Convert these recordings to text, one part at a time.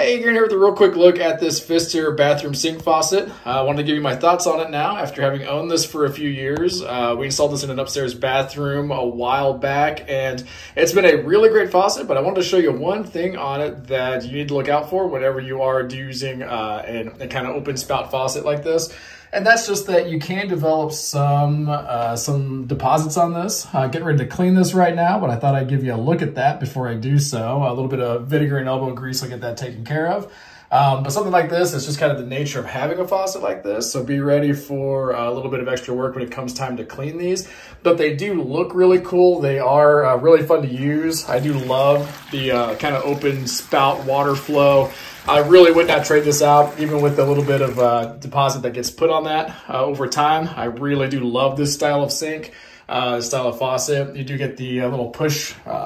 Hey, Garen here with a real quick look at this Pfister bathroom sink faucet. I wanted to give you my thoughts on it now after having owned this for a few years. We installed this in an upstairs bathroom a while back, and it's been a really great faucet, but I wanted to show you one thing on it that you need to look out for whenever you are using a kind of open spout faucet like this. And that's just that you can develop some deposits on this. Getting ready to clean this right now, but I thought I'd give you a look at that before I do so. A little bit of vinegar and elbow grease will get that taken care of. But something like this is just kind of the nature of having a faucet like this. So be ready for a little bit of extra work when it comes time to clean these. But they do look really cool. They are really fun to use. I do love the kind of open spout water flow. I really would not trade this out, even with a little bit of deposit that gets put on that over time. I really do love this style of sink, style of faucet. You do get the little push-click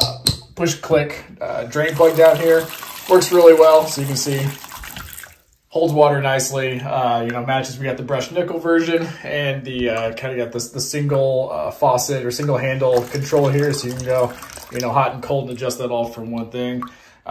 drain plug down here. Works really well, so you can see. Holds water nicely, matches. We got the brushed nickel version and the kind of got the single faucet or single handle control here. So you can go, hot and cold and adjust that all from one thing.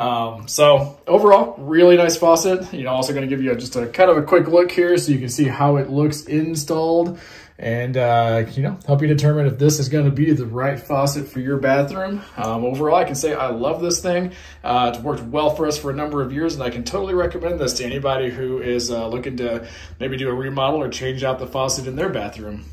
So overall, really nice faucet. Also going to give you just a kind of a quick look here so you can see how it looks installed and, help you determine if this is going to be the right faucet for your bathroom. Overall, I can say I love this thing. It's worked well for us for a number of years, and I can totally recommend this to anybody who is looking to maybe do a remodel or change out the faucet in their bathroom.